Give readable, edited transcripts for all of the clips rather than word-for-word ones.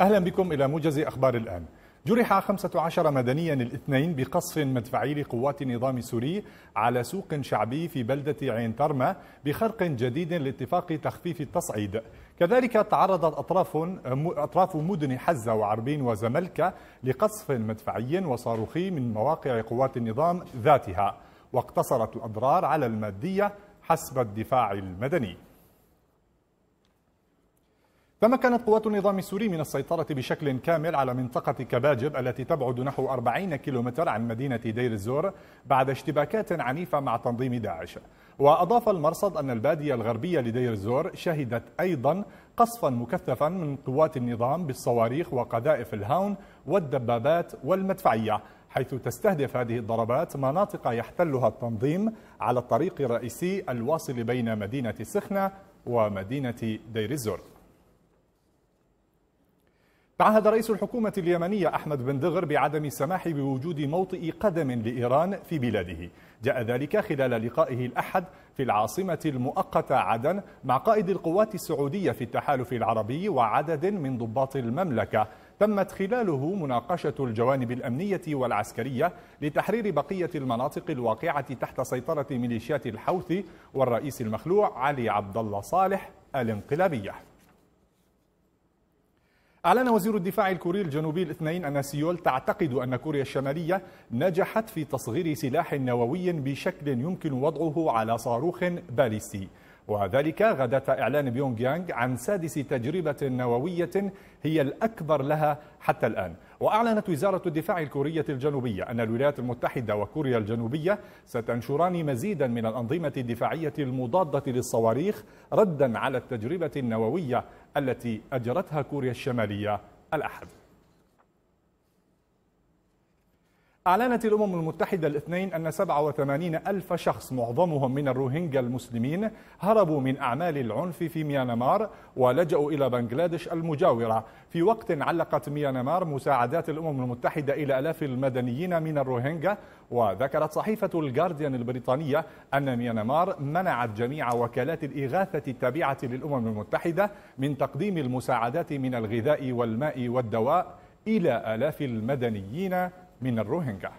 أهلا بكم إلى موجز أخبار الآن. جرح 15 مدنيا الاثنين بقصف مدفعي لقوات النظام السوري على سوق شعبي في بلدة عين ترمة بخرق جديد لاتفاق تخفيف التصعيد. كذلك تعرضت أطراف مدن حزة وعربين وزملكة لقصف مدفعي وصاروخي من مواقع قوات النظام ذاتها، واقتصرت الأضرار على المادية حسب الدفاع المدني. تمكنت قوات النظام السوري من السيطرة بشكل كامل على منطقة كباجب التي تبعد نحو 40 كيلومتر عن مدينة دير الزور بعد اشتباكات عنيفة مع تنظيم داعش. وأضاف المرصد أن البادية الغربية لدير الزور شهدت أيضا قصفا مكثفا من قوات النظام بالصواريخ وقذائف الهاون والدبابات والمدفعية، حيث تستهدف هذه الضربات مناطق يحتلها التنظيم على الطريق الرئيسي الواصل بين مدينة السخنة ومدينة دير الزور. تعهد رئيس الحكومة اليمنية أحمد بن دغر بعدم السماح بوجود موطئ قدم لإيران في بلاده. جاء ذلك خلال لقائه الأحد في العاصمة المؤقتة عدن مع قائد القوات السعودية في التحالف العربي وعدد من ضباط المملكة، تمت خلاله مناقشة الجوانب الأمنية والعسكرية لتحرير بقية المناطق الواقعة تحت سيطرة ميليشيات الحوثي والرئيس المخلوع علي عبد الله صالح الانقلابية. أعلن وزير الدفاع الكوري الجنوبي الاثنين أن سيول تعتقد أن كوريا الشمالية نجحت في تصغير سلاح نووي بشكل يمكن وضعه على صاروخ باليستي، وذلك غداة إعلان بيونغ يانغ عن 6 تجربة نووية هي الأكبر لها حتى الآن. وأعلنت وزارة الدفاع الكورية الجنوبية أن الولايات المتحدة وكوريا الجنوبية ستنشران مزيدا من الأنظمة الدفاعية المضادة للصواريخ ردا على التجربة النووية التي أجرتها كوريا الشمالية الأحد. أعلنت الأمم المتحدة الاثنين أن 87 ألف شخص معظمهم من الروهينجا المسلمين هربوا من أعمال العنف في ميانمار ولجأوا إلى بنغلاديش المجاورة، في وقت علقت ميانمار مساعدات الأمم المتحدة إلى آلاف المدنيين من الروهينجا. وذكرت صحيفة الجارديان البريطانية أن ميانمار منعت جميع وكالات الإغاثة التابعة للأمم المتحدة من تقديم المساعدات من الغذاء والماء والدواء إلى آلاف المدنيين من الروهينجا.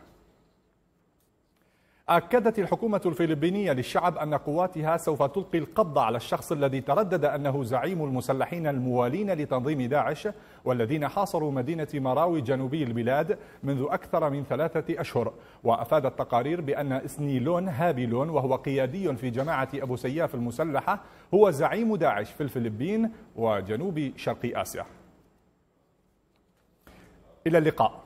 أكدت الحكومة الفلبينية للشعب أن قواتها سوف تلقي القبض على الشخص الذي تردد أنه زعيم المسلحين الموالين لتنظيم داعش والذين حاصروا مدينة مراوي جنوبي البلاد منذ أكثر من 3 أشهر. وأفادت تقارير بأن اسني لون هابي لون، وهو قيادي في جماعة أبو سياف المسلحة، هو زعيم داعش في الفلبين وجنوب شرق آسيا. إلى اللقاء.